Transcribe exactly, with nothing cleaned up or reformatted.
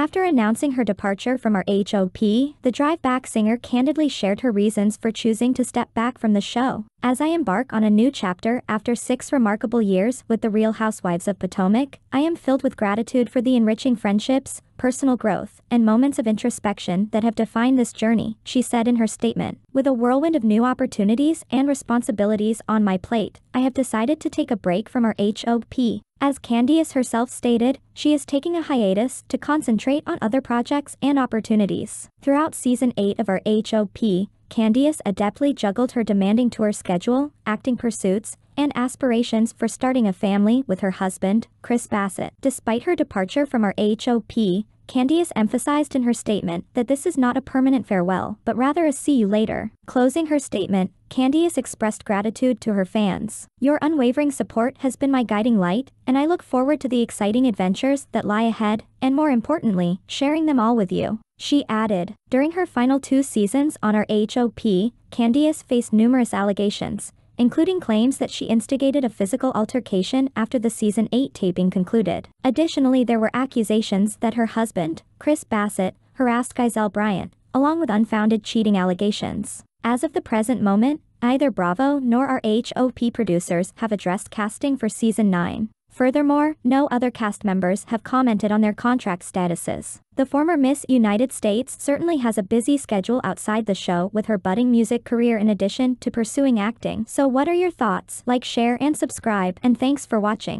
After announcing her departure from R H O P, the Drive Back singer candidly shared her reasons for choosing to step back from the show. As I embark on a new chapter after six remarkable years with the Real Housewives of Potomac, I am filled with gratitude for the enriching friendships, personal growth, and moments of introspection that have defined this journey, she said in her statement. With a whirlwind of new opportunities and responsibilities on my plate, I have decided to take a break from R H O P. As Candiace herself stated, she is taking a hiatus to concentrate on other projects and opportunities. Throughout season eight of R H O P, Candiace adeptly juggled her demanding tour schedule, acting pursuits, and aspirations for starting a family with her husband, Chris Bassett. Despite her departure from R H O P, Candiace emphasized in her statement that this is not a permanent farewell, but rather a see you later. Closing her statement, Candiace expressed gratitude to her fans. Your unwavering support has been my guiding light, and I look forward to the exciting adventures that lie ahead, and more importantly, sharing them all with you, she added. During her final two seasons on R H O P, Candiace faced numerous allegations, including claims that she instigated a physical altercation after the season eight taping concluded. Additionally, there were accusations that her husband, Chris Bassett, harassed Giselle Bryant, along with unfounded cheating allegations. As of the present moment, neither Bravo nor R H O P producers have addressed casting for season nine. Furthermore, no other cast members have commented on their contract statuses. The former Miss United States certainly has a busy schedule outside the show with her budding music career in addition to pursuing acting. So what are your thoughts? Like, share, and subscribe, and thanks for watching.